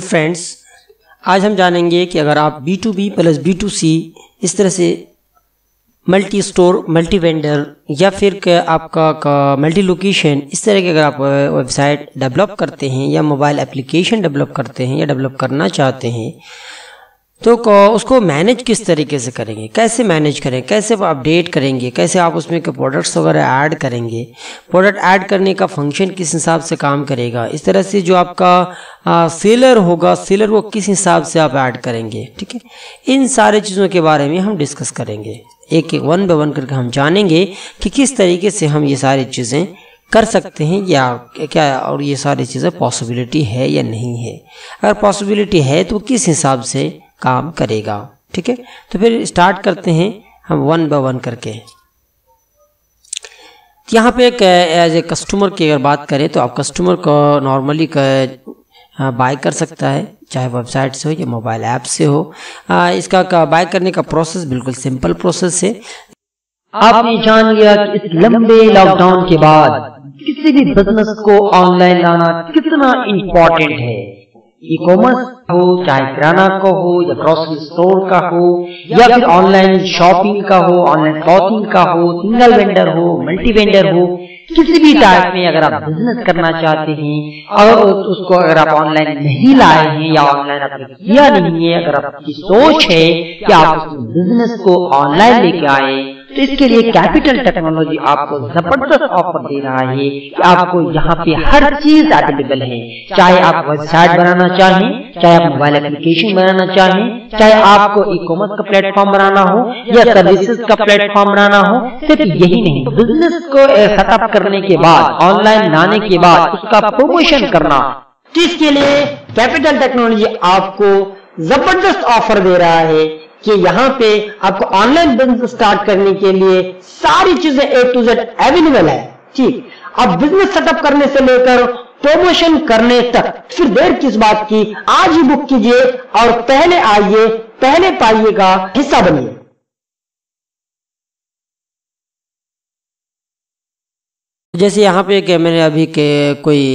Friends, आज हम जानेंगे कि अगर आप B2B प्लस B2C इस तरह से मल्टी स्टोर, मल्टी वेंडर या फिर आपका मल्टी लोकेशन, इस तरह के अगर आप वेबसाइट डेवलप करते हैं या मोबाइल एप्लीकेशन डेवलप करते हैं या डेवलप करना चाहते हैं तो उसको मैनेज किस तरीके से करेंगे, कैसे मैनेज करें, कैसे अपडेट करेंगे, कैसे आप उसमें के प्रोडक्ट्स वगैरह ऐड करेंगे, प्रोडक्ट ऐड करने का फंक्शन किस हिसाब से काम करेगा, इस तरह से जो आपका सेलर होगा सेलर को किस हिसाब से आप ऐड करेंगे, ठीक है। इन सारे चीज़ों के बारे में हम डिस्कस करेंगे, एक एक वन बाय वन करके हम जानेंगे कि किस तरीके से हम ये सारी चीज़ें कर सकते हैं या क्या, और ये सारी चीज़ें पॉसिबिलिटी है या नहीं है, अगर पॉसिबिलिटी है तो किस हिसाब से काम करेगा, ठीक है। तो फिर स्टार्ट करते हैं हम वन बाय वन करके। यहाँ पे एज ए कस्टमर की अगर बात करें तो आप कस्टमर को नॉर्मली बाय कर सकता है, चाहे वेबसाइट से हो या मोबाइल ऐप से हो। इसका बाय करने का प्रोसेस बिल्कुल सिंपल प्रोसेस है। आपने जान लिया कि इस लंबे लॉकडाउन के बाद किसी भी बिजनेस को ऑनलाइन लाना कितना इम्पोर्टेंट है। ई कॉमर्स हो, चाहे किराना का हो या ग्रोसरी स्टोर का हो या फिर ऑनलाइन शॉपिंग का हो, ऑनलाइन क्लॉथिंग का हो, सिंगल वेंडर हो, मल्टी वेंडर हो, किसी भी टाइप में अगर आप बिजनेस करना चाहते हैं और उसको अगर आप ऑनलाइन नहीं लाए हैं या ऑनलाइन आपने किया नहीं है, अगर आपकी सोच है कि आप बिजनेस को ऑनलाइन लेके आए तो इसके लिए कैपिटल टेक्नोलॉजी आपको जबरदस्त ऑफर दे रहा है कि आपको यहाँ पे हर चीज अवेलेबल है। चाहे आप वेबसाइट बनाना चाहें, चाहे आप मोबाइल एप्लीकेशन बनाना चाहें, चाहे आपको ई कॉमर्स का प्लेटफॉर्म बनाना हो या सर्विसेज का प्लेटफॉर्म बनाना हो। सिर्फ यही नहीं, बिजनेस को सेटअप करने के बाद, ऑनलाइन लाने के बाद उसका प्रमोशन करना, इसके लिए कैपिटल टेक्नोलॉजी आपको जबरदस्त ऑफर दे रहा है कि यहाँ पे आपको ऑनलाइन बिजनेस स्टार्ट करने के लिए सारी चीजें A to Z अवेलेबल है, ठीक। अब बिजनेस सेटअप करने से लेकर प्रमोशन करने तक फिर देर किस बात की, आज ही बुक कीजिए और पहले आइए पहले पाइए का हिस्सा बनिए। जैसे यहाँ पे कि मैंने अभी के कोई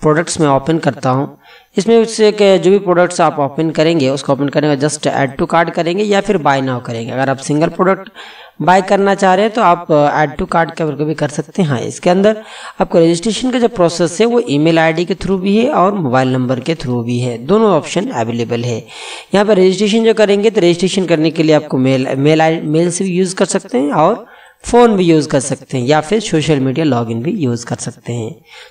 प्रोडक्ट्स में ओपन करता हूँ, इसमें उससे जो भी प्रोडक्ट्स आप ओपन करेंगे उसको ओपन करने का जस्ट ऐड टू कार्ट करेंगे या फिर बाय नाउ करेंगे। अगर आप सिंगल प्रोडक्ट बाय करना चाह रहे हैं तो आप ऐड टू कार्ट करके भी कर सकते हैं। हाँ, इसके अंदर आपको रजिस्ट्रेशन का जो प्रोसेस है वो ईमेल आईडी के थ्रू भी है और मोबाइल नंबर के थ्रू भी है, दोनों ऑप्शन अवेलेबल है। यहाँ पर रजिस्ट्रेशन जो करेंगे तो रजिस्ट्रेशन करने के लिए आपको मेल से भी यूज़ कर सकते हैं और फ़ोन भी यूज़ कर सकते हैं या फिर सोशल मीडिया लॉगिन भी यूज़ कर सकते हैं।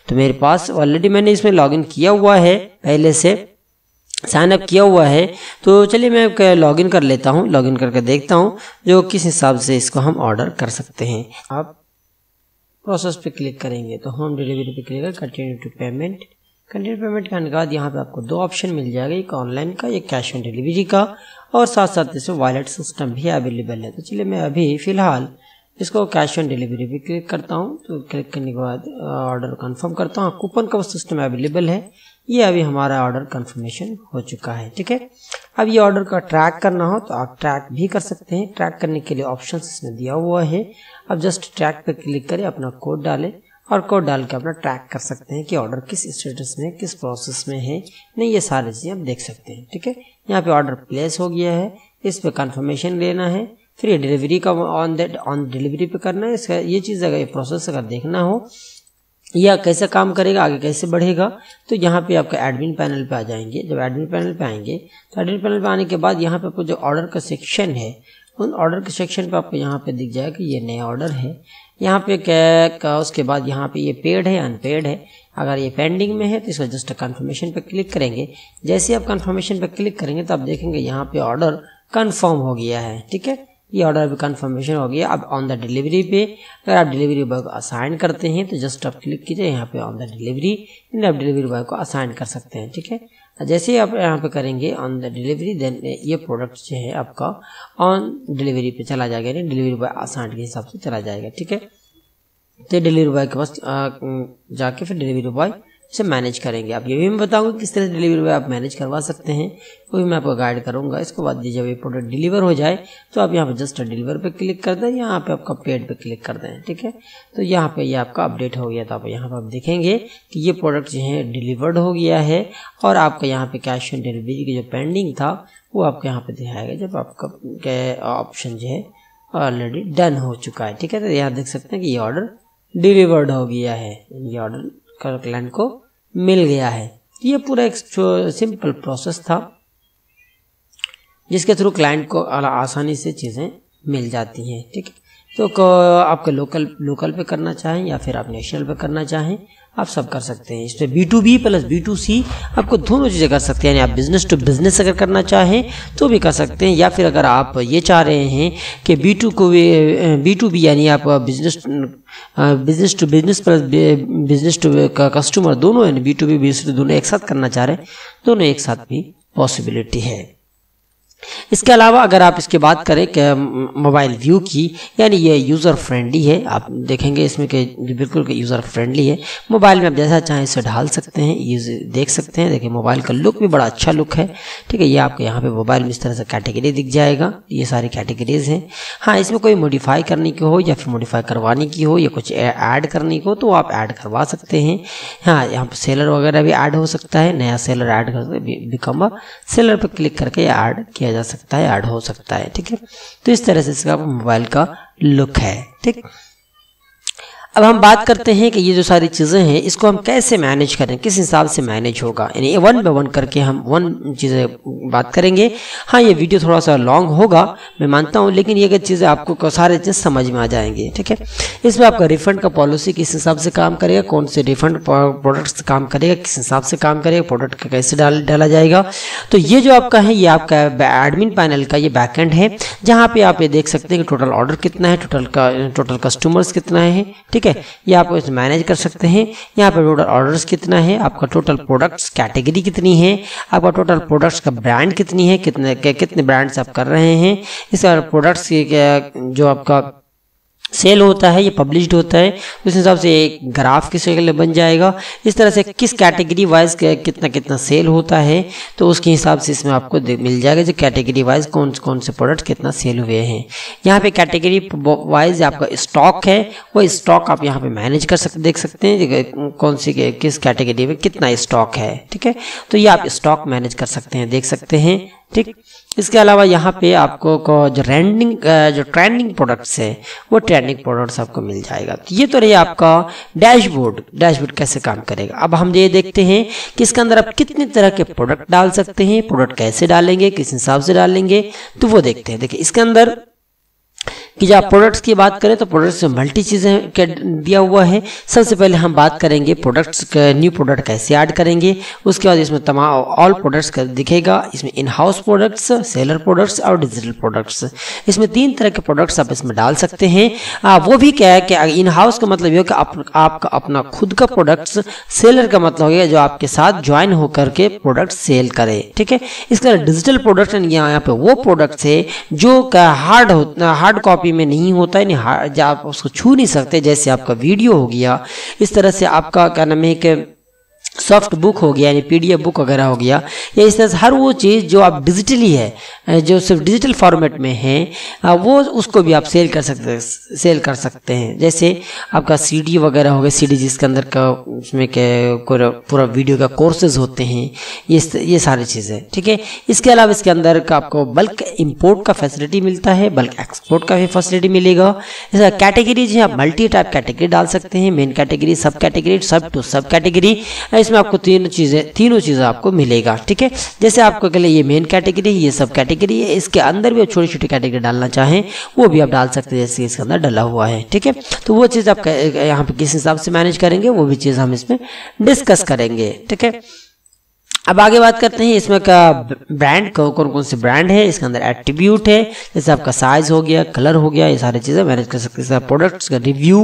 तो मेरे पास ऑलरेडी मैंने इसमें लॉगिन किया हुआ है, पहले से साइन अप किया हुआ है, तो चलिए मैं लॉगिन कर लेता हूँ। लॉगिन करके देखता हूँ जो किस हिसाब से इसको हम ऑर्डर कर सकते हैं। आप प्रोसेस पे क्लिक करेंगे तो होम डिलीवरी पे क्लिक करेंगे, continue to payment, continue payment करने के बाद यहाँ पर आपको दो ऑप्शन मिल जाएगा, एक ऑनलाइन का, एक कैश ऑन डिलीवरी का, और साथ साथ इसमें वॉलेट सिस्टम भी अवेलेबल है। तो चलिए मैं अभी फ़िलहाल इसको कैश ऑन डिलीवरी भी क्लिक करता हूँ। तो क्लिक करने के बाद ऑर्डर कंफर्म करता हूँ। कूपन का सिस्टम अवेलेबल है, ये अभी हमारा ऑर्डर कंफर्मेशन हो चुका है, ठीक है। अब ये ऑर्डर का ट्रैक करना हो तो आप ट्रैक भी कर सकते हैं। ट्रैक करने के लिए ऑप्शंस इसमें दिया हुआ है, अब जस्ट ट्रैक पर क्लिक करें, अपना कोड डालें और कोड डाल के अपना ट्रैक कर सकते हैं कि ऑर्डर किस स्टेटस में, किस प्रोसेस में है, नहीं ये सारी चीज़ें आप देख सकते हैं, ठीक है। यहाँ पर ऑर्डर प्लेस हो गया है, इस पर कन्फर्मेशन लेना है, फिर ये डिलीवरी का ऑन डिलीवरी पे करना है। इसका ये चीज़ अगर ये प्रोसेस अगर देखना हो या कैसे काम करेगा, आगे कैसे बढ़ेगा, तो यहाँ पे आपका एडमिन पैनल पे आ जाएंगे। जब एडमिन पैनल पे आएंगे तो एडमिन पैनल पे आने के बाद यहाँ पे आपको जो ऑर्डर का सेक्शन है, उन ऑर्डर के सेक्शन पे आपको यहाँ पे दिख जाएगा कि ये नया ऑर्डर है। यहाँ पे उसके बाद यहाँ पे ये पेड है, अनपेड है। अगर ये पेंडिंग में है तो इसको जस्ट कन्फर्मेशन पे क्लिक करेंगे। जैसे आप कन्फर्मेशन पे क्लिक करेंगे तो आप देखेंगे यहाँ पे ऑर्डर कन्फर्म हो गया है, ठीक है। ये ऑर्डर भी कंफर्मेशन हो गया। अब ऑन द डिलीवरी पे अगर आप डिलीवरी बॉय को असाइन करते हैं तो जस्ट आप क्लिक कीजिए यहाँ पे ऑन द डिलीवरी, इन आप डिलीवरी बॉय को असाइन कर सकते हैं, ठीक है। जैसे ही आप यहाँ पे करेंगे ऑन द डिलीवरी, देन ये प्रोडक्ट जो है आपका ऑन डिलीवरी पे चला जाएगा, यानी डिलीवरी बॉय असाइन के हिसाब से चला जाएगा, ठीक है। तो डिलीवरी बॉय के पास जाके फिर डिलीवरी बॉय इसे मैनेज करेंगे। आप ये भी मैं बताऊंगा किस तरह से डिलीवरी बॉय आप मैनेज करवा सकते हैं, वो भी मैं आपको गाइड करूंगा। इसके बाद जब ये प्रोडक्ट डिलीवर हो जाए तो आप यहाँ पर जस्ट डिलीवर पे क्लिक कर दें, यहाँ पे आपका पेड पे क्लिक कर दें, ठीक है। तो यहाँ पे ये आपका अपडेट हो गया, तो आप यहाँ पर आप देखेंगे कि ये प्रोडक्ट जो है डिलीवर्ड हो गया है और आपका यहाँ पे कैश ऑन डिलीवरी की जो पेंडिंग था वो आपको यहाँ पे दिखाएगा जब आपका ऑप्शन जो है ऑलरेडी डन हो चुका है, ठीक है। तो यहाँ देख सकते हैं कि ये ऑर्डर डिलीवर्ड हो गया है, ये ऑर्डर क्लाइंट को मिल गया है। ये पूरा एक सिंपल प्रोसेस था जिसके थ्रू क्लाइंट को आसानी से चीज़ें मिल जाती हैं, ठीक है। तो आपके लोकल पे करना चाहें या फिर आप नेशनल पे करना चाहें, आप सब कर सकते हैं। इसमें B2B प्लस B2C आपको दोनों चीज़ें कर सकते हैं, यानी आप बिजनेस टू बिजनेस अगर करना चाहें तो भी कर सकते हैं, या फिर अगर आप ये चाह रहे हैं कि B2B यानी आप business to business plus business to customer दोनों, यानी B2B B2C दोनों एक साथ करना चाह रहे हैं, दोनों एक साथ भी पॉसिबिलिटी है। इसके अलावा अगर आप इसके बात करें कि मोबाइल व्यू की, यानी ये यूज़र फ्रेंडली है, आप देखेंगे इसमें कि बिल्कुल यूज़र फ्रेंडली है। मोबाइल में आप जैसा चाहें इसे ढाल सकते हैं, ये देख सकते हैं। देखिए मोबाइल का लुक भी बड़ा अच्छा लुक है, ठीक है। ये आपको यहाँ पे मोबाइल में इस तरह से कैटेगरी दिख जाएगा, ये सारी कैटेगरीज हैं। हाँ, इसमें कोई मॉडिफाई करने की हो या फिर मॉडिफाई करवाने की हो या कुछ ऐड करने की हो तो आप ऐड करवा सकते हैं। हाँ, यहाँ पर सेलर वगैरह भी ऐड हो सकता है, नया सेलर ऐड कर बिकम सेलर पर क्लिक करके ऐड किया जा सकता है, ऐड हो सकता है, ठीक है। तो इस तरह से इसका मोबाइल का लुक है, ठीक। अब हम बात करते हैं कि ये जो सारी चीज़ें हैं इसको हम कैसे मैनेज करें, किस हिसाब से मैनेज होगा, यानी वन बाय वन करके हम वन चीज़ें बात करेंगे। हाँ, ये वीडियो थोड़ा सा लॉन्ग होगा मैं मानता हूँ, लेकिन ये चीज़ें आपको सारे चीज़ समझ में आ जाएंगे, ठीक है। इसमें आपका रिफंड का पॉलिसी किस हिसाब से काम करेगा, कौन से रिफंड प्रोडक्ट्स काम करेगा, किस हिसाब से काम करेगा, प्रोडक्ट का कैसे डाला जाएगा। तो ये जो आपका है ये आपका एडमिन पैनल का ये बैकेंड है, जहाँ पर आप ये देख सकते हैं कि टोटल ऑर्डर कितना है, टोटल कस्टमर्स कितना है, ठीक है। ये आप इसे मैनेज कर सकते हैं। यहाँ पर टोटल ऑर्डर्स कितना है, आपका टोटल प्रोडक्ट्स कैटेगरी कितनी है, आपका टोटल प्रोडक्ट्स का ब्रांड कितनी है, कितने ब्रांड्स आप कर रहे हैं। इस प्रोडक्ट्स के जो आपका सेल होता है ये पब्लिश्ड होता है, उस हिसाब से एक ग्राफ किस के लिए बन जाएगा, इस तरह से किस कैटेगरी वाइज कितना कितना सेल होता है तो उसके हिसाब से इसमें आपको मिल जाएगा जो कैटेगरी वाइज कौन से प्रोडक्ट कितना सेल हुए हैं। यहाँ पे कैटेगरी वाइज आपका स्टॉक है, वो स्टॉक आप यहाँ पे मैनेज कर सकते, देख सकते हैं कौन सी किस कैटेगरी में कितना स्टॉक है, ठीक है। तो ये आप स्टॉक मैनेज कर सकते हैं, देख सकते हैं, ठीक। इसके अलावा यहाँ पे आपको जो ट्रेंडिंग प्रोडक्ट्स हैं वो ट्रेंडिंग प्रोडक्ट्स आपको मिल जाएगा। तो ये तो रही आपका डैशबोर्ड कैसे काम करेगा। अब हम ये देखते हैं कि इसके अंदर आप कितने तरह के प्रोडक्ट डाल सकते हैं, प्रोडक्ट कैसे डालेंगे, किस हिसाब से डालेंगे, तो वो देखते हैं। देखिए इसके अंदर कि जब आप प्रोडक्ट्स की बात करें तो प्रोडक्ट्स में मल्टी चीज़ें दिया हुआ है। सबसे पहले हम बात करेंगे प्रोडक्ट्स का, न्यू प्रोडक्ट कैसे ऐड करेंगे। उसके बाद इसमें तमाम ऑल प्रोडक्ट्स का दिखेगा, इसमें in house products, seller products और डिजिटल प्रोडक्ट्स, इसमें तीन तरह के प्रोडक्ट्स आप इसमें डाल सकते हैं। वो भी क्या है कि इन हाउस का मतलब ये हो कि आपका अपना खुद का प्रोडक्ट्स, सेलर का मतलब होगा जो आपके साथ ज्वाइन होकर के प्रोडक्ट सेल करे, ठीक है। इसके अलावा डिजिटल प्रोडक्ट यहाँ पे वो प्रोडक्ट्स है जो हार्ड कॉपी में नहीं होता है, नहीं आप उसको छू नहीं सकते, जैसे आपका वीडियो हो गया, इस तरह से आपका क्या नाम है कि सॉफ्ट बुक हो गया यानी PDF बुक वगैरह हो गया, या इस तरह से हर वो चीज़ जो आप डिजिटली है, जो सिर्फ डिजिटल फॉर्मेट में है, वो उसको भी आप सेल कर सकते हैं। जैसे आपका CD वगैरह हो गया, CD जिसके अंदर का उसमें पूरा वीडियो का कोर्सेज होते हैं, ये सारी चीज़ें, ठीक है। इसके अलावा इसके अंदर का आपको बल्क इम्पोर्ट का फैसिलिटी मिलता है, बल्क एक्सपोर्ट का भी फैसिलिटी मिलेगा। इसका कैटेगरी जो है आप मल्टी टाइप कैटेगरी डाल सकते हैं, main category, sub category, sub to sub category, इसमें आपको तीनों चीज़ें आपको मिलेगा, ठीक है। जैसे आपको के लिए ये मेन कैटेगरी, ये सब कैटेगरी है, इसके अंदर भी आप छोटी छोटी कैटेगरी डालना चाहें वो भी आप डाल सकते हैं, जैसे इसके अंदर डाला हुआ है, ठीक है। तो वो चीज़ आप यहाँ पे किस हिसाब से मैनेज करेंगे वो भी चीज़ हम इसमें डिस्कस करेंगे, ठीक है। अब आगे बात करते हैं इसमें का ब्रांड कौन कौन से ब्रांड है, इसके अंदर एट्रीब्यूट है, जैसे आपका साइज हो गया, कलर हो गया, ये सारी चीज़ें मैनेज कर सकते हैं। प्रोडक्ट्स का रिव्यू,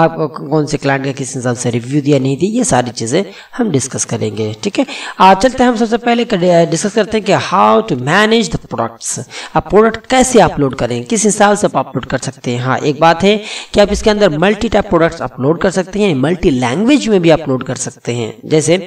आप कौन से क्लाइंट का किस हिसाब से रिव्यू दिया नहीं दिया, ये सारी चीज़ें हम डिस्कस करेंगे। ठीक है, चलते हैं हम सबसे पहले डिस्कस करते हैं कि how to manage the products. आप प्रोडक्ट कैसे अपलोड करें, किस हिसाब से आप अपलोड कर सकते हैं। हाँ, एक बात है कि आप इसके अंदर मल्टी टाइप प्रोडक्ट्स अपलोड कर सकते हैं, मल्टी लैंग्वेज में भी अपलोड कर सकते हैं। जैसे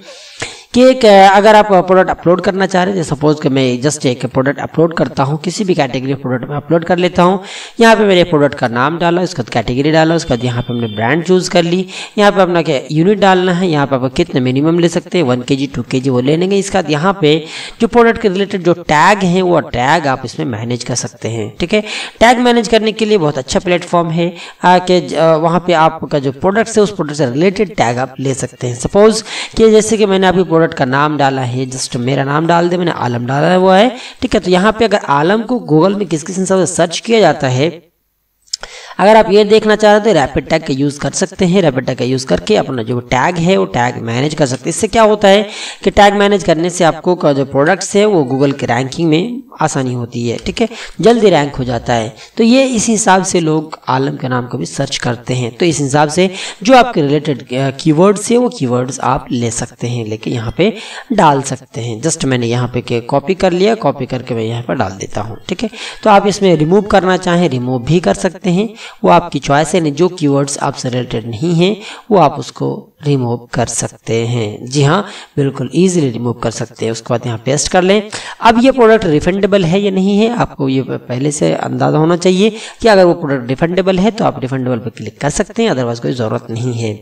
कि एक अगर आप प्रोडक्ट अपलोड करना चाह रहे हैं, सपोज कि मैं जस्ट एक प्रोडक्ट अपलोड करता हूं, किसी भी कैटेगरी प्रोडक्ट में अपलोड कर लेता हूं। यहाँ पे मैंने प्रोडक्ट का नाम डाला, उसका कैटेगरी डाला, उसके बाद यहाँ पे हमने ब्रांड चूज़ कर ली, यहाँ पे अपना क्या यूनिट डालना है, यहाँ पे आप कितने मिनिमम ले सकते हैं, 1 kg 2 kg वो ले लेंगे। इसके बाद यहाँ पे जो प्रोडक्ट के रिलेटेड जो टैग हैं, वो टैग आप इसमें मैनेज कर सकते हैं। ठीक है, टैग मैनेज करने के लिए बहुत अच्छा प्लेटफॉर्म है कि वहाँ पर आपका जो प्रोडक्ट्स है उस प्रोडक्ट से रिलेटेड टैग आप ले सकते हैं। सपोज कि जैसे कि मैंने अभी प्रोडक्ट का नाम डाला है, जस्ट मेरा नाम डाल दे, मैंने आलम डाला हुआ है। ठीक है, तो यहाँ पे अगर आलम को गूगल में किस किस हिसाब से सर्च किया जाता है, अगर आप ये देखना चाह रहे हो तो रैपिड टैग का यूज़ कर सकते हैं। रैपिड टैग का यूज़ करके अपना जो टैग है वो टैग मैनेज कर सकते हैं। इससे क्या होता है कि टैग मैनेज करने से आपको का जो प्रोडक्ट्स है वो गूगल के रैंकिंग में आसानी होती है। ठीक है, जल्दी रैंक हो जाता है। तो ये इस हिसाब से लोग आलम के नाम को भी सर्च करते हैं। तो इस हिसाब से जो आपके रिलेटेड कीवर्ड्स है वो कीवर्ड्स आप ले सकते हैं, लेके यहाँ पे डाल सकते हैं। जस्ट मैंने यहाँ पे कॉपी कर लिया, कॉपी करके मैं यहाँ पर डाल देता हूँ। ठीक है, तो आप इसमें रिमूव करना चाहें रिमूव भी कर सकते हैं, वो आपकी चॉइस है। जो कीवर्ड्स आपसे रिलेटेड नहीं हैं वो आप उसको रिमूव कर सकते हैं। जी हाँ, बिल्कुल इजीली रिमूव कर सकते हैं। उसके बाद यहाँ पेस्ट कर लें। अब ये प्रोडक्ट रिफंडेबल है या नहीं है, आपको ये पहले से अंदाज़ा होना चाहिए कि अगर वो प्रोडक्ट रिफंडेबल है तो आप रिफंडेबल पर क्लिक कर सकते हैं, अदरवाइज कोई ज़रूरत नहीं है।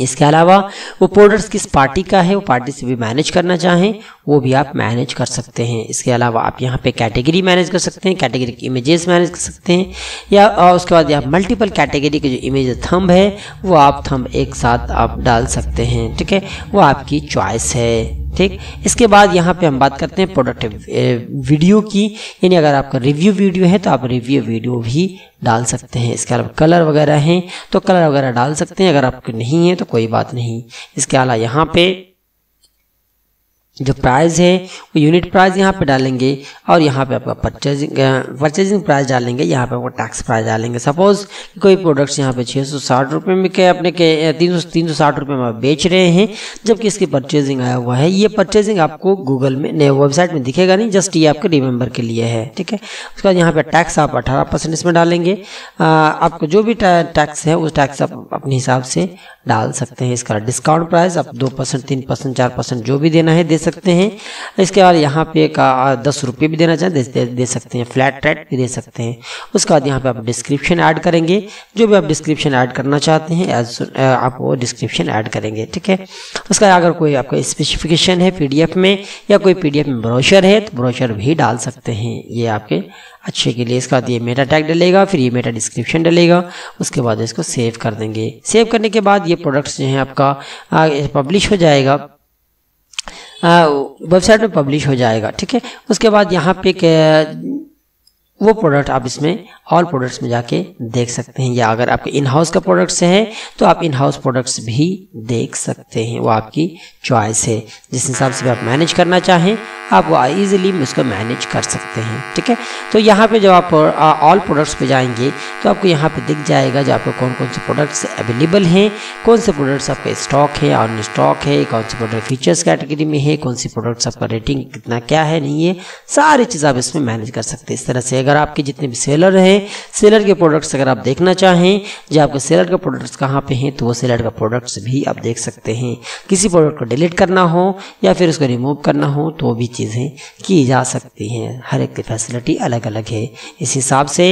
इसके अलावा वो प्रोडक्ट्स किस पार्टी का है, वो पार्टी से भी मैनेज करना चाहें वो भी आप मैनेज कर सकते हैं। इसके अलावा आप यहाँ पे कैटेगरी मैनेज कर सकते हैं, कैटेगरी की इमेजेस मैनेज कर सकते हैं, या उसके बाद यहाँ मल्टीपल कैटेगरी के जो इमेज थंब है वो आप थंब एक साथ आप डाल सकते हैं। ठीक है, वो आपकी चॉइस है। ठीक, इसके बाद यहाँ पे हम बात करते हैं प्रोडक्ट वीडियो की, यानी अगर आपका रिव्यू वीडियो है तो आप रिव्यू वीडियो भी डाल सकते हैं। इसके अलावा कलर वगैरह हैं तो कलर वगैरह डाल सकते हैं, अगर आपके नहीं है तो कोई बात नहीं। इसके अलावा यहाँ पे जो प्राइस है वो यूनिट प्राइस यहाँ पे डालेंगे, और यहाँ पे आपका परचेजिंग प्राइस डालेंगे, यहाँ पे आपको टैक्स प्राइस डालेंगे। सपोज कोई प्रोडक्ट्स यहाँ पे 660 रुपये में के अपने के 360 रुपये में आप बेच रहे हैं, जबकि इसकी परचेजिंग आया हुआ है। ये परचेजिंग आपको गूगल में नए वेबसाइट में दिखेगा नहीं, जस्ट ये आपके रिमेंबर के लिए है। ठीक है, उसके बाद यहाँ पर टैक्स आप 18% इसमें डालेंगे। आपको जो भी टैक्स है उस टैक्स आप अपने हिसाब से डाल सकते हैं। इसका डिस्काउंट प्राइस आप 2% 3% 4% जो भी देना है दे सकते हैं। इसके बाद यहाँ पे का 10 रुपये भी देना चाहें दे सकते हैं, फ्लैट रेट भी दे सकते हैं। उसके बाद यहाँ पे आप डिस्क्रिप्शन ऐड करेंगे, जो भी आप डिस्क्रिप्शन ऐड करना चाहते हैं आप वो डिस्क्रिप्शन ऐड करेंगे। ठीक है, उसका अगर कोई आपका स्पेसिफिकेशन है PDF में, या कोई PDF में ब्रोशर है तो ब्रोशर भी डाल सकते हैं, ये आपके अच्छे के लिए। इसके बाद ये मेटा टैग डलेगा, फिर ये मेटा डिस्क्रिप्शन डलेगा, उसके बाद इसको सेव कर देंगे। सेव करने के बाद ये प्रोडक्ट्स जो हैं आपका पब्लिश हो जाएगा, वेबसाइट में पब्लिश हो जाएगा। ठीक है, उसके बाद यहाँ पे वो प्रोडक्ट आप इसमें ऑल प्रोडक्ट्स में जाके देख सकते हैं, या अगर आपके इन हाउस का प्रोडक्ट्स है तो आप इन हाउस प्रोडक्ट्स भी देख सकते हैं, वो आपकी चॉइस है। जिस हिसाब से आप मैनेज करना चाहें आप वो ईजिली उसको मैनेज कर सकते हैं। ठीक है, तो यहाँ पे जब आप ऑल प्रोडक्ट्स पे जाएंगे तो आपको यहाँ पे दिख जाएगा जो आपको कौन कौन से प्रोडक्ट्स अवेलेबल हैं, कौन से प्रोडक्ट्स आपके स्टॉक है, ऑन स्टॉक है, कौन से प्रोडक्ट फीचर्स कैटेगरी में है, कौन सी प्रोडक्ट्स आपका रेटिंग कितना क्या है नहीं है, सारी चीज़ आप इसमें मैनेज कर सकते हैं। इस तरह से अगर आपके जितने भी सेलर हैं, सेलर के प्रोडक्ट्स अगर आप देखना चाहें जो आपके सेलर के प्रोडक्ट्स कहाँ पे हैं, तो वो सेलर का प्रोडक्ट्स भी आप देख सकते हैं। किसी प्रोडक्ट को डिलीट करना हो या फिर उसको रिमूव करना हो तो भी चीज़ें की जा सकती हैं। हर एक की फैसिलिटी अलग अलग है। इस हिसाब से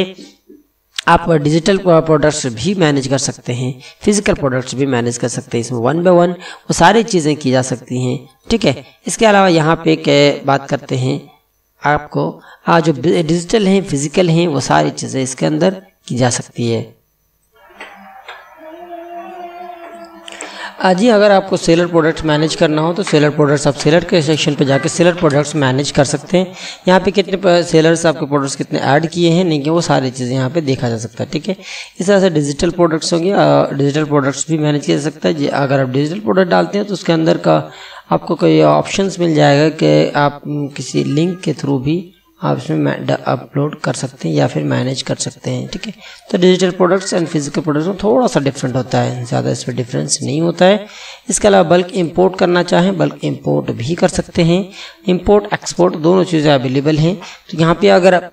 आप डिजिटल प्रोडक्ट्स भी मैनेज कर सकते हैं, फिजिकल प्रोडक्ट्स भी मैनेज कर सकते हैं। इसमें 1 by 1 वो सारी चीज़ें की जा सकती हैं। ठीक है, इसके अलावा यहाँ पे बात करते हैं आपको जो डिजिटल हैं फिजिकल हैं वो सारी चीज़ें इसके अंदर की जा सकती है। आज ही अगर आपको सेलर प्रोडक्ट्स मैनेज करना हो तो सेलर प्रोडक्ट्स आप सेलर के सेक्शन पे जाके सेलर प्रोडक्ट्स मैनेज कर सकते हैं। यहाँ पे कितने सेलर्स आपके प्रोडक्ट्स कितने ऐड किए हैं नहीं कि वो सारी चीज़ें यहाँ पे देखा जा सकता है। ठीक है, इस तरह से डिजिटल प्रोडक्ट्स होंगे, डिजिटल प्रोडक्ट्स भी मैनेज किया जा सकता है। अगर आप डिजिटल प्रोडक्ट डालते हैं तो उसके अंदर का आपको कोई ऑप्शंस मिल जाएगा कि आप किसी लिंक के थ्रू भी आप इसमें अपलोड कर सकते हैं या फिर मैनेज कर सकते हैं। ठीक है, तो digital products and physical products में थोड़ा सा डिफरेंट होता है, ज़्यादा इसमें डिफरेंस नहीं होता है। इसके अलावा बल्क इंपोर्ट करना चाहें बल्क इंपोर्ट भी कर सकते हैं, इंपोर्ट एक्सपोर्ट दोनों चीज़ें अवेलेबल हैं। तो यहाँ पे अगर आप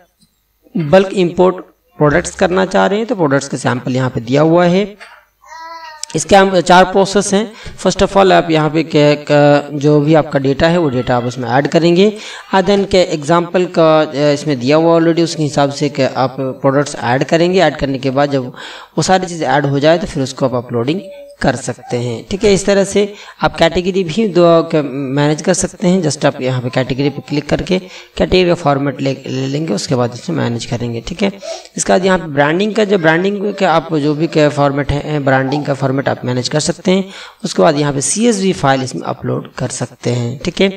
बल्क इंपोर्ट प्रोडक्ट्स करना चाह रहे हैं तो प्रोडक्ट्स का सैम्पल यहाँ पर दिया हुआ है। इसके हम 4 प्रोसेस हैं। फर्स्ट ऑफ ऑल आप यहाँ पे जो भी आपका डेटा है वो डेटा आप उसमें ऐड करेंगे। देन के एग्जांपल का इसमें दिया हुआ ऑलरेडी, उसके हिसाब से कि आप प्रोडक्ट्स ऐड करेंगे। ऐड करने के बाद जब वो सारी चीज़ें ऐड हो जाए तो फिर उसको आप अपलोडिंग कर सकते हैं। ठीक है, इस तरह से आप कैटेगरी भी मैनेज कर सकते हैं। जस्ट आप यहाँ पे कैटेगरी पे क्लिक करके कैटेगरी का फॉर्मेट ले लेंगे, उसके बाद उसमें मैनेज करेंगे। ठीक है, इसके बाद यहाँ पे ब्रांडिंग का जो ब्रांडिंग का आप जो भी फॉर्मेट है ब्रांडिंग का फॉर्मेट आप मैनेज कर सकते हैं। उसके बाद यहाँ पे CSV फाइल इसमें अपलोड कर सकते हैं। ठीक है,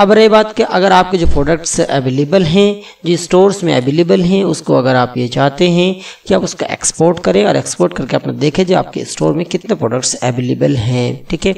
अब रही बात कि अगर आपके जो प्रोडक्ट्स अवेलेबल हैं जो स्टोर्स में अवेलेबल हैं उसको अगर आप ये चाहते हैं कि आप उसका एक्सपोर्ट करें और एक्सपोर्ट करके आपने देखें जो आपके स्टोर में कितने प्रोडक्ट्स अवेलेबल हैं। ठीक है,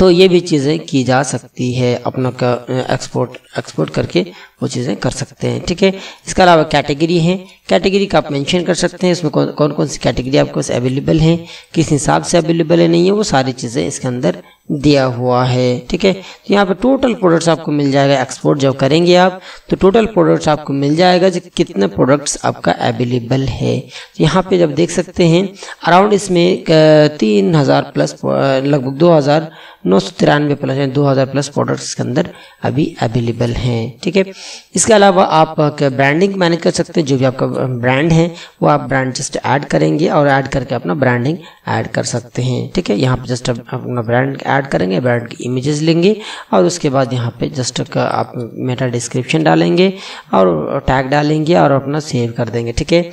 तो ये भी चीज़ें की जा सकती है, अपना का एक्सपोर्ट करके वो चीज़ें कर सकते हैं। ठीक है, इसके अलावा कैटेगरी है, कैटेगरी का आप मेंशन कर सकते हैं। इसमें कौन कौन सी कैटेगरी आपके पास अवेलेबल है, किस हिसाब से अवेलेबल है नहीं है, वो सारी चीज़ें इसके अंदर दिया हुआ है। ठीक है, तो यहाँ पे टोटल प्रोडक्ट्स आपको मिल जाएगा। एक्सपोर्ट जब करेंगे आप तो टोटल प्रोडक्ट्स आपको मिल जाएगा जो कितने प्रोडक्ट्स आपका अवेलेबल है। तो यहाँ पे जब देख सकते हैं अराउंड इसमें 3000 प्लस लगभग 2993 प्लस 2000 प्लस प्रोडक्ट्स के अंदर अभी अवेलेबल हैं। ठीक है, इसके अलावा आप ब्रांडिंग मैनेज कर सकते हैं। जो भी आपका ब्रांड है वो आप ब्रांड जस्ट ऐड करेंगे और ऐड करके अपना ब्रांडिंग ऐड कर सकते हैं। ठीक है, यहाँ पर जस्ट अपना ब्रांड ऐड करेंगे, ब्रांड की इमेजेस लेंगे और उसके बाद यहाँ पे जस्ट आप मेटा डिस्क्रिप्शन डालेंगे और टैग डालेंगे और अपना सेव कर देंगे। ठीक है,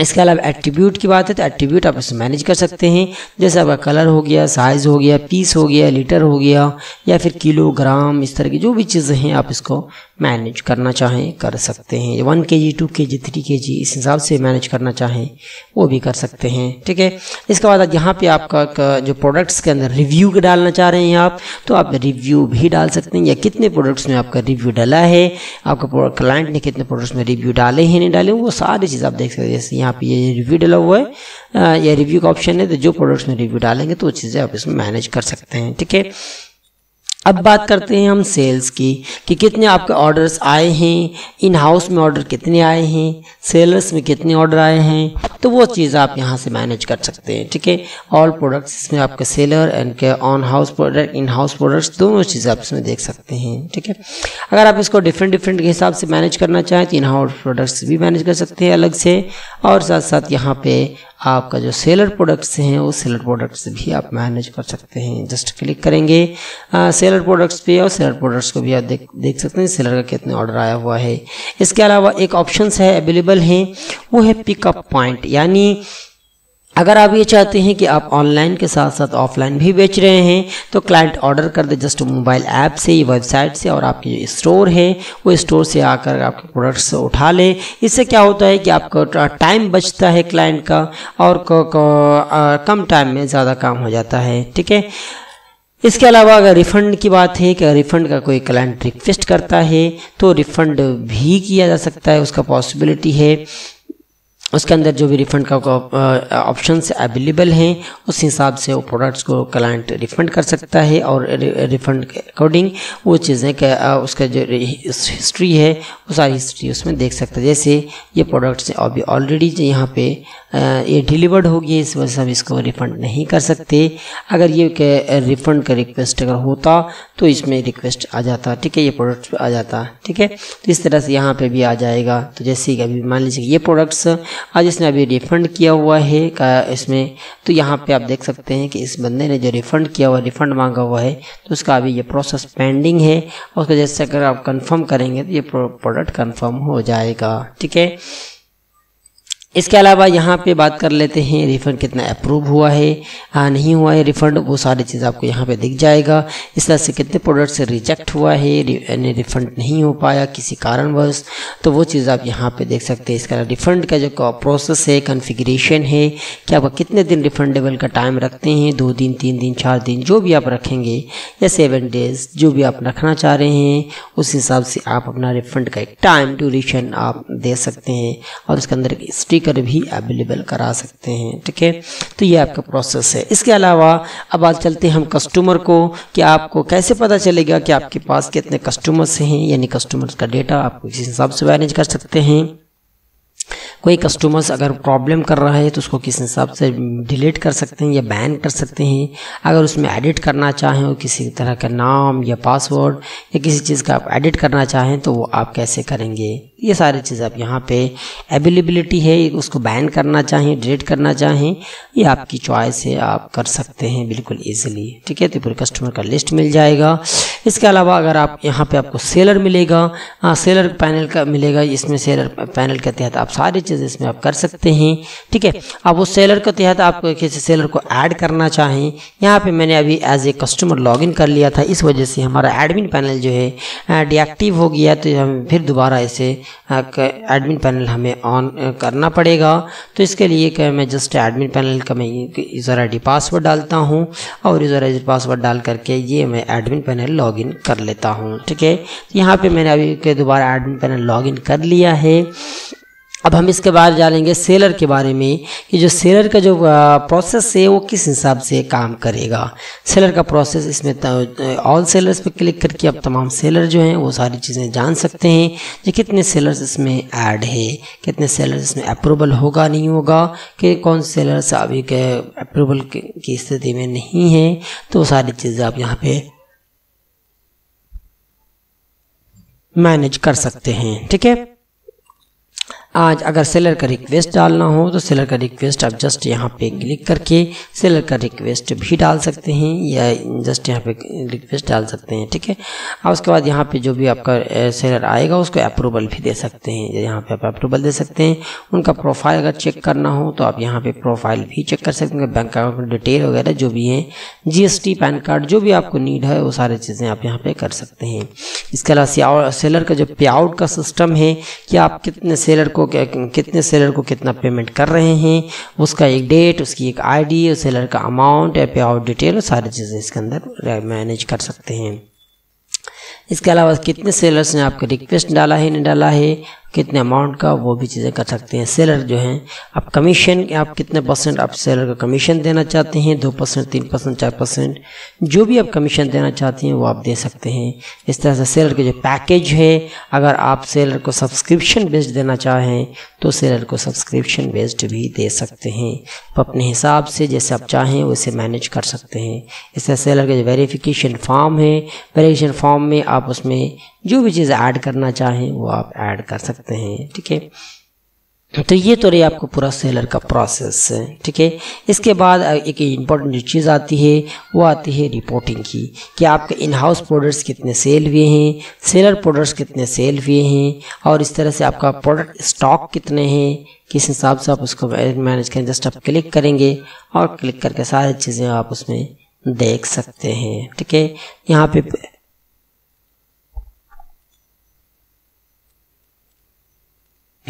इसके अलावा एट्रीब्यूट की बात है तो एट्रीब्यूट आप इसे मैनेज कर सकते हैं। जैसे आपका कलर हो गया, साइज़ हो गया, पीस हो गया, लीटर हो गया या फिर किलोग्राम, इस तरह की जो भी चीज़ें हैं आप इसको मैनेज करना चाहें कर सकते हैं। 1 kg, 2 kg, 3 kg इस हिसाब से मैनेज करना चाहें वो भी कर सकते हैं। ठीक है, इसके बाद यहाँ पे आपका जो प्रोडक्ट्स के अंदर रिव्यू डालना चाह रहे हैं आप तो आप रिव्यू भी डाल सकते हैं, या कितने प्रोडक्ट्स में आपका रिव्यू डाला है, आपका क्लाइंट ने कितने प्रोडक्ट्स में रिव्यू डाले हैं नहीं डाले, वो सारी चीज़ आप देख सकते हैं। जैसे यहाँ पे ये रिव्यू डाला हुआ है, ये रिव्यू का ऑप्शन है तो जो प्रोडक्ट्स में रिव्यू डालेंगे तो वो चीज़ें आप इसमें मैनेज कर सकते हैं। ठीक है, अब बात करते हैं हम सेल्स की कि कितने आपके ऑर्डर्स आए हैं, इन हाउस में ऑर्डर कितने आए हैं, सेलर्स में कितने ऑर्डर आए हैं, तो वो चीज़ आप यहाँ से मैनेज कर सकते हैं। ठीक है, ऑल प्रोडक्ट्स इसमें आपके सेलर एंड के on house product, in house products दोनों चीज़ें आप इसमें देख सकते हैं। ठीक है, अगर आप इसको डिफरेंट के हिसाब से मैनेज करना चाहें तो इन हाउस प्रोडक्ट्स भी मैनेज कर सकते हैं अलग से, और साथ साथ यहाँ पर आपका जो सेलर प्रोडक्ट्स हैं वो सेलर प्रोडक्ट्स भी आप मैनेज कर सकते हैं। जस्ट क्लिक करेंगे सेलर प्रोडक्ट्स पे और सेलर प्रोडक्ट्स को भी आप देख सकते हैं सेलर का कितने ऑर्डर आया हुआ है। इसके अलावा एक ऑप्शंस है अवेलेबल हैं, वो है पिकअप पॉइंट। यानी अगर आप ये चाहते हैं कि आप ऑनलाइन के साथ साथ ऑफलाइन भी बेच रहे हैं तो क्लाइंट ऑर्डर कर दे जस्ट मोबाइल ऐप से, वेबसाइट से, और आपकी जो स्टोर है वो स्टोर से आकर आपके प्रोडक्ट्स उठा ले। इससे क्या होता है कि आपका टाइम बचता है क्लाइंट का और कम टाइम में ज़्यादा काम हो जाता है। ठीक है, इसके अलावा अगर रिफ़ंड की बात है कि रिफ़ंड का कोई क्लाइंट रिक्वेस्ट करता है तो रिफ़ंड भी किया जा सकता है, उसका पॉसिबिलिटी है। उसके अंदर जो भी रिफ़ंड का ऑप्शंस अवेलेबल हैं उस हिसाब से वो प्रोडक्ट्स को क्लाइंट रिफ़ंड कर सकता है और रिफ़ंड के अकॉर्डिंग वो चीज़ें उसका जो हिस्ट्री है वो सारी हिस्ट्री उसमें देख सकता है। जैसे ये प्रोडक्ट्स अभी ऑलरेडी यहाँ पे ये डिलीवर्ड होगी, इस वजह से हम इसको रिफ़ंड नहीं कर सकते। अगर ये रिफ़ंड का रिक्वेस्ट अगर होता तो इसमें रिक्वेस्ट आ जाता। ठीक है, ये प्रोडक्ट्स आ जाता। ठीक है, तो इस तरह से यहाँ पर भी आ जाएगा। तो जैसे कि अभी मान लीजिए ये प्रोडक्ट्स आज इसने अभी रिफ़ंड किया हुआ है का इसमें, तो यहाँ पे आप देख सकते हैं कि इस बंदे ने जो रिफ़ंड किया हुआ, रिफ़ंड मांगा हुआ है तो उसका अभी ये प्रोसेस पेंडिंग है और उसको जैसे अगर आप कंफर्म करेंगे तो ये प्रोडक्ट कंफर्म हो जाएगा। ठीक है, इसके अलावा यहाँ पे बात कर लेते हैं रिफंड कितना अप्रूव हुआ है, हाँ नहीं हुआ है रिफंड, वो सारी चीज़ आपको यहाँ पे दिख जाएगा। इस तरह से कितने प्रोडक्ट से रिजेक्ट हुआ है यानी रिफंड नहीं हो पाया किसी कारणवश, तो वो चीज़ आप यहाँ पे देख सकते हैं। इसके अलावा रिफंड का जो प्रोसेस है, कॉन्फ़िगरेशन है कि आप कितने दिन रिफंडेबल का टाइम रखते हैं, 2 दिन, 3 दिन, 4 दिन, जो भी आप रखेंगे, या 7 डेज, जो भी आप रखना चाह रहे हैं, उस हिसाब से आप अपना रिफंड का एक टाइम ड्यूरेशन आप दे सकते हैं और उसके अंदर एक स्टिकर भी अवेलेबल करा सकते हैं। ठीक है, तो ये आपका प्रोसेस है। इसके अलावा अब आज चलते हैं हम कस्टमर को, कि आपको कैसे पता चलेगा कि आपके पास कितने कस्टमर्स हैं, यानी कस्टमर्स का डेटा आप इस हिसाब से मैनेज कर सकते हैं। कोई कस्टमर्स अगर प्रॉब्लम कर रहा है तो उसको किस हिसाब से डिलीट कर सकते हैं या बैन कर सकते हैं, अगर उसमें एडिट करना चाहें और किसी तरह का नाम या पासवर्ड या किसी चीज़ का आप एडिट करना चाहें तो वो आप कैसे करेंगे, ये सारी चीज़ आप यहाँ पे अवेलेबिलिटी है। उसको बैन करना चाहें, डिलीट करना चाहें, ये आपकी चॉइस है, आप कर सकते हैं बिल्कुल ईजिली। ठीक है, तो पूरे कस्टमर का लिस्ट मिल जाएगा। इसके अलावा अगर आप यहाँ पे आपको सेलर मिलेगा, हाँ सेलर पैनल का मिलेगा, इसमें सेलर पैनल के तहत आप सारी चीज़ इसमें आप कर सकते हैं। ठीक है, अब वो सेलर के तहत आप किसी सेलर को ऐड करना चाहें, यहाँ पे मैंने अभी एज ए कस्टमर लॉगिन कर लिया था, इस वजह से हमारा एडमिन पैनल जो है डीएक्टिव हो गया, तो हम फिर दोबारा इसे एडमिन पैनल हमें ऑन करना पड़ेगा। तो इसके लिए कि मैं जस्ट एडमिन पैनल का मैं यूज़र आई डी पासवर्ड डालता हूँ और यूज़र आई डी पासवर्ड डाल करके ये मैं एडमिन पैनल लॉगिन कर लेता हूँ। ठीक है, यहाँ पे मैंने अभी के दोबारा एडमिन पैनल लॉगिन कर लिया है। अब हम इसके बारे जानेंगे सेलर के बारे में, कि जो सेलर का जो प्रोसेस है वो किस हिसाब से काम करेगा। सेलर का प्रोसेस इसमें ऑल सेलर्स पे क्लिक करके आप तमाम सेलर जो हैं वो सारी चीज़ें जान सकते हैं, कि कितने सेलर्स इसमें ऐड है, कितने सेलर्स इसमें अप्रूवल होगा नहीं होगा, कि कौन सेलर्स अभी के अप्रूवल की स्थिति में नहीं है, तो सारी चीज़ें आप यहाँ पर मैनेज कर सकते हैं। ठीक है, आज अगर सेलर का रिक्वेस्ट डालना हो तो सेलर का रिक्वेस्ट आप जस्ट यहाँ पे क्लिक करके सेलर का रिक्वेस्ट भी डाल सकते हैं, या जस्ट यहाँ पे रिक्वेस्ट डाल सकते हैं। ठीक है, और उसके बाद यहाँ पे जो भी आपका सेलर आएगा उसको अप्रूवल भी दे सकते हैं, यहाँ पे आप अप्रूवल दे सकते हैं। उनका प्रोफाइल अगर चेक करना हो तो आप यहाँ पर प्रोफाइल भी चेक कर सकते हैं, बैंक अकाउंट डिटेल वगैरह जो भी है, GST, पैन कार्ड, जो भी आपको नीड है वो सारी चीज़ें आप यहाँ पर कर सकते हैं। इसके अलावा सेलर का जो पे आउट का सिस्टम है, कि आप कितने सेलर को कितना पेमेंट कर रहे हैं, उसका एक डेट, उसकी एक आईडी, उस सेलर का अमाउंट या पे आउट डिटेल, सारी चीज़ें इसके अंदर मैनेज कर सकते हैं। इसके अलावा कितने सेलर्स ने आपके रिक्वेस्ट डाला है, नहीं डाला है, कितने अमाउंट का, वो भी चीज़ें कर सकते हैं। सेलर जो हैं आप कमीशन, आप कितने परसेंट आप सेलर का कमीशन देना चाहते हैं, 2%, 3%, 4%, जो भी आप कमीशन देना चाहते हैं वो आप दे सकते हैं। इस तरह से सेलर के जो पैकेज है, अगर आप सेलर को सब्सक्रिप्शन बेस्ड देना चाहें तो सेलर को सब्सक्रिप्शन बेस्ड भी दे सकते हैं। आप अपने हिसाब से जैसे आप चाहें वैसे मैनेज कर सकते हैं। इस तरह सेलर का जो वेरीफिकेशन फॉर्म है, वेरीफिकेशन फॉर्म में आप उसमें जो भी चीज़ ऐड करना चाहें वो आप ऐड कर सकते हैं। ठीक है, तो ये तो रही आपको पूरा सेलर का प्रोसेस है। ठीक है, इसके बाद एक इम्पॉर्टेंट जो चीज़ आती है वो आती है रिपोर्टिंग की, कि आपके इन हाउस प्रोडक्ट्स कितने सेल हुए हैं, सेलर प्रोडक्ट्स कितने सेल हुए हैं, और इस तरह से आपका प्रोडक्ट स्टॉक कितने हैं, किस हिसाब से आप उसको मैनेज करें। जस्ट आप क्लिक करेंगे और क्लिक करके सारी चीज़ें आप उसमें देख सकते हैं। ठीक है, यहाँ पर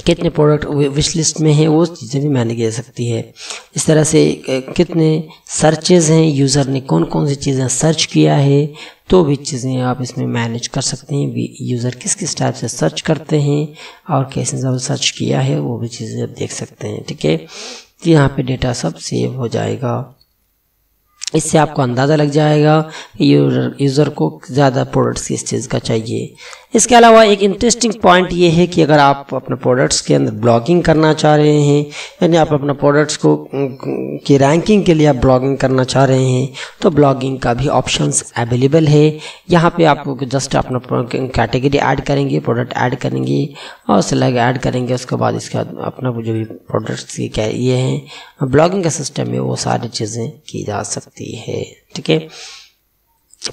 कितने प्रोडक्ट विश लिस्ट में है वो चीज़ें भी मैनेज कर सकती है। इस तरह से कितने सर्चेज हैं, यूज़र ने कौन कौन सी चीज़ें सर्च किया है, तो भी चीज़ें आप इसमें मैनेज कर सकते हैं। यूज़र किस किस टाइप से सर्च करते हैं और कैसे हिसाब से सर्च किया है वो भी चीज़ें आप देख सकते हैं। ठीक है, तो यहाँ पर डेटा सब सेव हो जाएगा। इससे आपको अंदाज़ा लग जाएगा यूज़र को ज़्यादा प्रोडक्ट्स किस चीज़ का चाहिए। इसके अलावा एक इंटरेस्टिंग पॉइंट ये है कि अगर आप अपने प्रोडक्ट्स के अंदर ब्लॉगिंग करना चाह रहे हैं, यानी आप अपने प्रोडक्ट्स को की रैंकिंग के लिए आप ब्लॉगिंग करना चाह रहे हैं, तो ब्लॉगिंग का भी ऑप्शंस अवेलेबल है। यहाँ पे आप जस्ट अपना कैटेगरी ऐड करेंगे, प्रोडक्ट ऐड करेंगे और स्लैग ऐड करेंगे, उसके बाद इसके बाद अपना जो भी प्रोडक्ट्स की क्या ये हैं ब्लॉगिंग का सिस्टम है वो सारी चीज़ें की जा सकती है। ठीक है,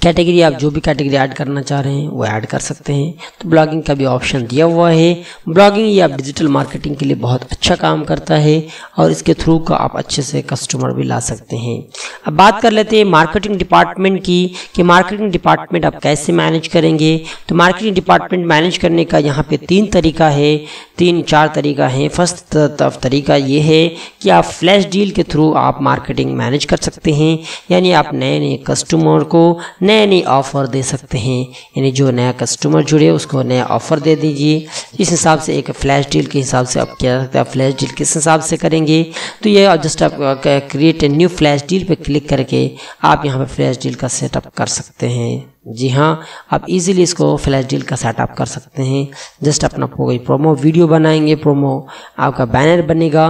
कैटेगरी आप जो भी कैटेगरी ऐड करना चाह रहे हैं वो ऐड कर सकते हैं। तो ब्लॉगिंग का भी ऑप्शन दिया हुआ है। ब्लॉगिंग ये आप डिजिटल मार्केटिंग के लिए बहुत अच्छा काम करता है और इसके थ्रू का आप अच्छे से कस्टमर भी ला सकते हैं। अब बात कर लेते हैं मार्केटिंग डिपार्टमेंट की कि मार्केटिंग डिपार्टमेंट आप कैसे मैनेज करेंगे। तो मार्केटिंग डिपार्टमेंट मैनेज करने का यहाँ पे चार तरीका है। फर्स्ट तरीका ये है कि आप फ्लैश डील के थ्रू आप मार्केटिंग मैनेज कर सकते हैं, यानी आप नए नए कस्टमर को नए ऑफ़र दे सकते हैं, यानी जो नया कस्टमर जुड़े उसको नया ऑफ़र दे दीजिए। इस हिसाब से एक फ्लैश डील के हिसाब से आप क्या सकते हैं, फ्लैश डील किस हिसाब से करेंगे। तो ये जस्ट आप create a new flash deal पे क्लिक करके आप यहाँ पे फ्लैश डील का सेटअप कर सकते हैं। जी हाँ, आप इजीली इसको फ्लैश डील का सेटअप कर सकते हैं। जस्ट अपना प्रोमो वीडियो बनाएंगे, प्रोमो आपका बैनर बनेगा,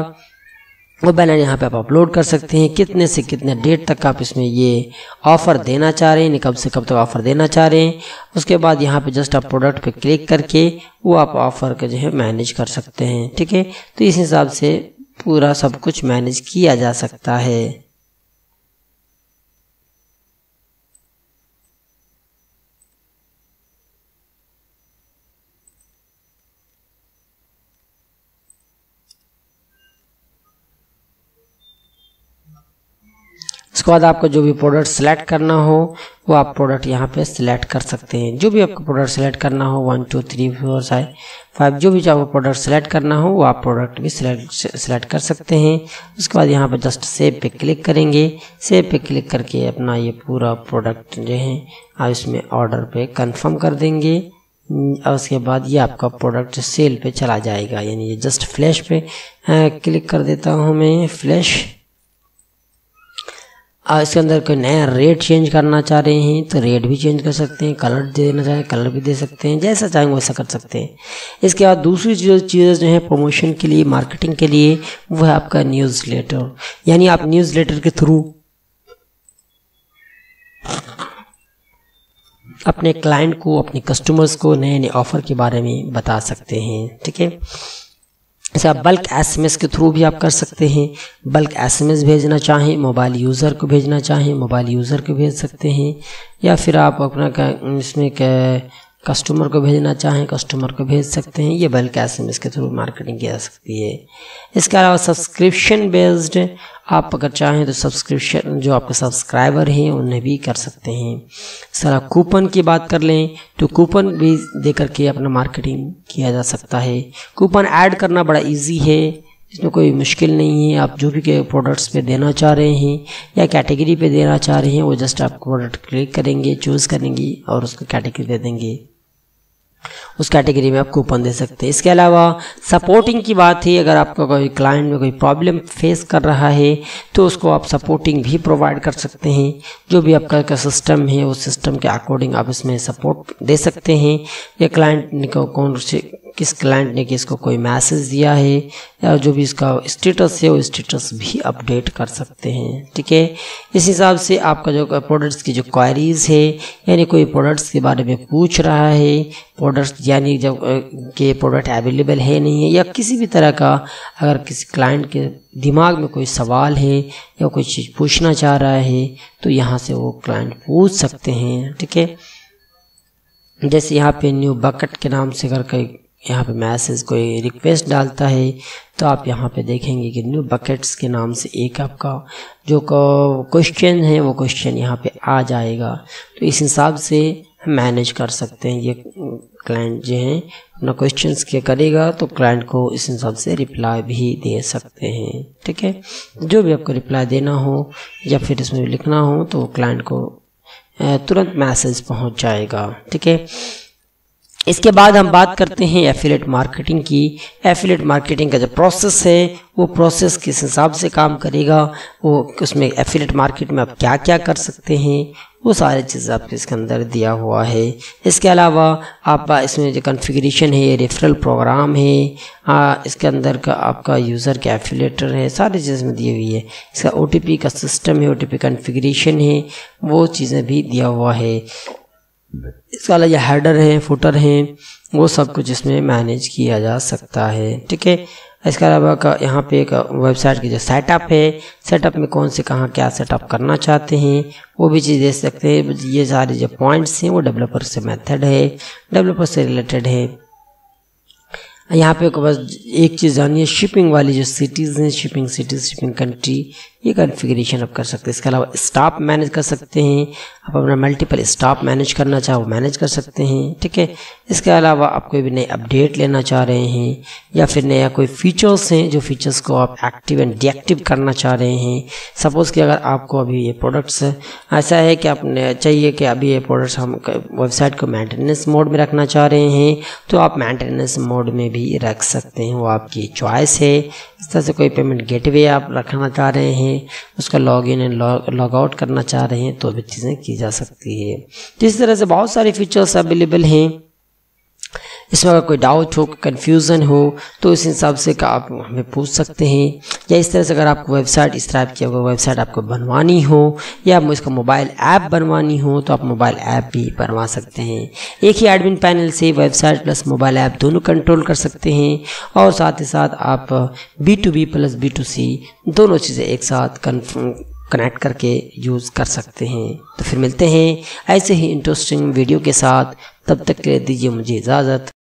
वो बैनर यहाँ पे आप अपलोड कर सकते हैं। कितने से कितने डेट तक आप इसमें ये ऑफ़र देना चाह रहे हैं, कब से कब तक ऑफ़र देना चाह रहे हैं। उसके बाद यहाँ पे जस्ट आप प्रोडक्ट पे क्लिक करके वो आप ऑफ़र का जो है मैनेज कर सकते हैं। ठीक है, तो इस हिसाब से पूरा सब कुछ मैनेज किया जा सकता है। उसके बाद आपको जो भी प्रोडक्ट सेलेक्ट करना हो वो आप प्रोडक्ट यहाँ पे सिलेक्ट कर सकते हैं। जो भी आपको प्रोडक्ट सेलेक्ट करना हो 1 2 3 4 5 जो भी आपको प्रोडक्ट सेलेक्ट करना हो वो आप प्रोडक्ट भी सिलेक्ट कर सकते हैं। उसके बाद यहाँ पे जस्ट सेव पे क्लिक करेंगे। सेव पे क्लिक करके अपना ये पूरा प्रोडक्ट जो है आप इसमें ऑर्डर पे कन्फर्म कर देंगे और उसके बाद ये आपका प्रोडक्ट सेल पे चला जाएगा। यानी ये जस्ट फ्लैश पे क्लिक कर देता हूँ मैं, फ्लैश। और इसके अंदर कोई नया रेट चेंज करना चाह रहे हैं तो रेट भी चेंज कर सकते हैं, कलर देना चाहें कलर भी दे सकते हैं, जैसा चाहें वैसा कर सकते हैं। इसके बाद दूसरी चीज़ें जो है प्रमोशन के लिए, मार्केटिंग के लिए, वो है आपका न्यूज़लेटर। यानी आप न्यूज़लेटर के थ्रू अपने क्लाइंट को, अपने कस्टमर्स को नए नए ऑफ़र के बारे में बता सकते हैं। ठीक है, जैसे आप बल्क एसएमएस के थ्रू भी आप कर सकते हैं। बल्क एसएमएस भेजना चाहें, मोबाइल यूज़र को भेजना चाहें, मोबाइल यूज़र को भेज सकते हैं। या फिर आप अपना इसमें कस्टमर को भेजना चाहें, कस्टमर को भेज सकते हैं। ये बल्क एसएमएस के थ्रू मार्केटिंग की जा सकती है। इसके अलावा सब्सक्रिप्शन बेस्ड आप अगर चाहें तो सब्सक्रिप्शन जो आपके सब्सक्राइबर हैं उन्हें भी कर सकते हैं। सारा कूपन की बात कर लें तो कूपन भी दे करके अपना मार्केटिंग किया जा सकता है। कूपन ऐड करना बड़ा इजी है, इसमें कोई मुश्किल नहीं है। आप जो भी के प्रोडक्ट्स पे देना चाह रहे हैं या कैटेगरी पे देना चाह रहे हैं वो जस्ट आप प्रोडक्ट क्लिक करेंगे, चूज़ करेंगे और उसको कैटेगरी दे देंगे। उस कैटेगरी में आप कूपन दे सकते हैं। इसके अलावा सपोर्टिंग की बात है, अगर आपका कोई क्लाइंट में कोई प्रॉब्लम फेस कर रहा है तो उसको आप सपोर्टिंग भी प्रोवाइड कर सकते हैं। जो भी आपका सिस्टम है उस सिस्टम के अकॉर्डिंग आप इसमें सपोर्ट दे सकते हैं। या क्लाइंट को किस क्लाइंट ने किसको कोई मैसेज दिया है या जो भी इसका स्टेटस है वो स्टेटस भी अपडेट कर सकते हैं। ठीक है, इस हिसाब से आपका जो प्रोडक्ट्स की जो क्वारीज़ है, यानी कोई प्रोडक्ट्स के बारे में पूछ रहा है, प्रोडक्ट्स यानी जब के प्रोडक्ट अवेलेबल है नहीं है, या किसी भी तरह का अगर किसी क्लाइंट के दिमाग में कोई सवाल है या कोई चीज़ पूछना चाह रहा है तो यहाँ से वो क्लाइंट पूछ सकते हैं। ठीक है, जैसे यहाँ पे न्यू बकेट के नाम से अगर कोई यहाँ पे मैसेज कोई रिक्वेस्ट डालता है तो आप यहाँ पे देखेंगे कि न्यू बकेट्स के नाम से एक आपका जो क्वेश्चन है वो क्वेश्चन यहाँ पे आ जाएगा। तो इस हिसाब से हम मैनेज कर सकते हैं। ये क्लाइंट जो है अपना क्वेश्चंस के करेगा तो क्लाइंट को इस हिसाब से रिप्लाई भी दे सकते हैं। ठीक है, जो भी आपको रिप्लाई देना हो या फिर इसमें लिखना हो तो क्लाइंट को तुरंत मैसेज पहुँच जाएगा। ठीक है, इसके बाद हम बात करते हैं एफिलेट मार्केटिंग की। एफिलेट मार्केटिंग का जो प्रोसेस है वो प्रोसेस किस हिसाब से काम करेगा, वो उसमें एफिलेट मार्केट में आप क्या क्या कर सकते हैं वो सारी चीज़ आपके इसके अंदर दिया हुआ है। इसके अलावा आप इसमें जो कॉन्फ़िगरेशन है, रेफरल प्रोग्राम है, इसके अंदर का आपका यूज़र के एफिलेटर है, सारी चीज़ें दी हुई है। इसका OTP का सिस्टम है, OTP कॉन्फ़िगरेशन है, वो चीज़ें भी दिया हुआ है। इसका अलग हेडर है, फुटर है, वो सब कुछ इसमें मैनेज किया जा सकता है। ठीक है, इसके अलावा यहाँ पे एक वेबसाइट की जो सेटअप है, सेटअप में कौन से कहाँ क्या सेटअप करना चाहते हैं वो भी चीज़ दे सकते हैं। ये सारे जो पॉइंट्स हैं वो डेवलपर से मेथड है, डेवलपर से रिलेटेड है। यहाँ पे बस एक चीज़ जानिए, शिपिंग वाली जो सिटीज़ हैं, शिपिंग सिटीज़, शिपिंग कंट्री, ये कॉन्फ़िगरेशन आप कर सकते हैं। इसके अलावा स्टाफ मैनेज कर सकते हैं, आप अपना मल्टीपल स्टाफ मैनेज करना चाहो मैनेज कर सकते हैं। ठीक है, इसके अलावा आप कोई भी नए अपडेट लेना चाह रहे हैं या फिर नया कोई फीचर्स हैं जो फीचर्स को आप एक्टिव एंड डीएक्टिव करना चाह रहे हैं। सपोज़ कि अगर आपको अभी ये प्रोडक्ट्स ऐसा है कि आपने चाहिए कि अभी ये प्रोडक्ट्स हम वेबसाइट को मेंटेनेंस मोड में रखना चाह रहे हैं, तो आप मेंटेनेंस मोड में भी रख सकते हैं, वो आपकी चॉइस है। इस तरह से कोई पेमेंट गेटवे आप रखना चाह रहे हैं, उसका log in and log out करना चाह रहे हैं, तो भी चीज़ें की जा सकती है। तो इस तरह से बहुत सारे फीचर्स अवेलेबल हैं। इसमें अगर कोई डाउट हो, कन्फ्यूज़न हो, तो इस हिसाब से का आप हमें पूछ सकते हैं। या इस तरह से अगर आपको वेबसाइट इस टाइप की अगर वेबसाइट आपको बनवानी हो या इसका मोबाइल ऐप बनवानी हो तो आप मोबाइल ऐप भी बनवा सकते हैं। एक ही एडमिन पैनल से वेबसाइट प्लस मोबाइल ऐप दोनों कंट्रोल कर सकते हैं और साथ ही साथ आप B2B प्लस B2C दोनों चीज़ें एक साथ कनेक्ट करके यूज़ कर सकते हैं। तो फिर मिलते हैं ऐसे ही इंटरेस्टिंग वीडियो के साथ, तब तक के लिए दीजिए मुझे इजाज़त।